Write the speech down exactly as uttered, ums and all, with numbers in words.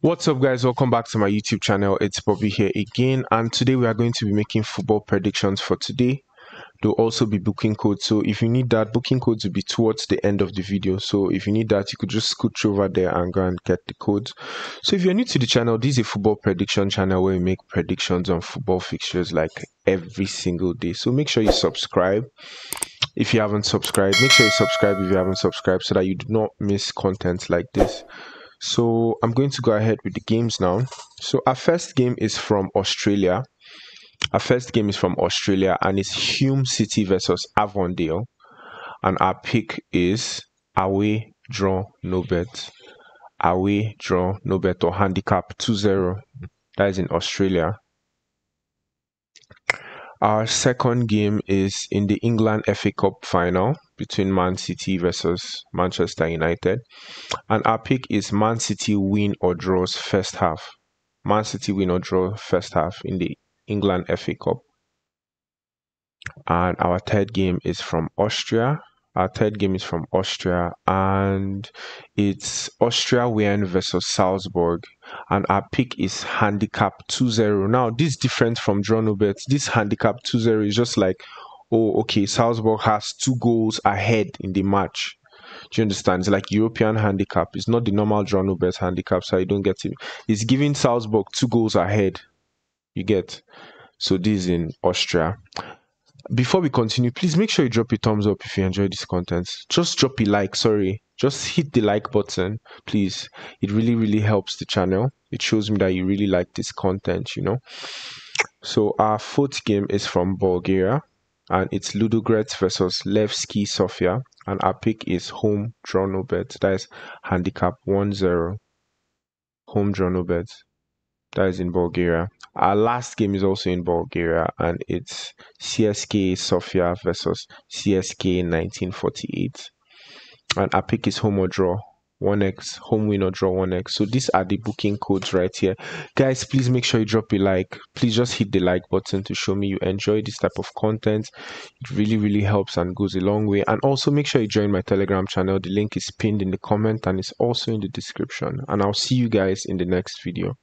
What's up, guys? Welcome back to my YouTube channel. It's Bobby here again, and today we are going to be making football predictions for today. There'll also be booking code, so if you need that, booking codes will be towards the end of the video. So if you need that, you could just scooch over there and go and get the codes. So if you're new to the channel, this is a football prediction channel where we make predictions on football fixtures like every single day. So make sure you subscribe. If you haven't subscribed, make sure you subscribe if you haven't subscribed so that you do not miss content like this. So I'm going to go ahead with the games now. So our first game is from Australia. Our first game is from Australia and it's Hume City versus Avondale. And our pick is away, draw, no bet. Away, draw, no bet, or handicap two zero. That is in Australia. Our second game is in the England F A Cup final between Man City versus Manchester United. And our pick is Man City win or draws first half. Man City win or draw first half in the England F A Cup. And our third game is from Austria. Our third game is from Austria and it's Austria Wien versus Salzburg. And our pick is handicap two zero. Now, this is different from draw no bet. This handicap two zero is just like, oh, okay, Salzburg has two goals ahead in the match. Do you understand? It's like European handicap. It's not the normal draw no bet handicap, so you don't get it. It's giving Salzburg two goals ahead. You get? So this is in Austria. Before we continue, please make sure you drop a thumbs up if you enjoy this content. Just drop a like, sorry. Just hit the like button, please. It really, really helps the channel. It shows me that you really like this content, you know. So our fourth game is from Bulgaria, and it's Ludogorets versus Levski Sofia. And our pick is home draw no bet. That is handicap one zero. Home draw no bet. That is in Bulgaria. Our last game is also in Bulgaria, and it's C S K A Sofia versus C S K A nineteen forty-eight. And our pick is home or draw one x, home win or draw one x. So these are the booking codes right here. Guys, please make sure you drop a like. Please just hit the like button to show me you enjoy this type of content. It really, really helps and goes a long way. And also make sure you join my Telegram channel. The link is pinned in the comment and it's also in the description. And I'll see you guys in the next video.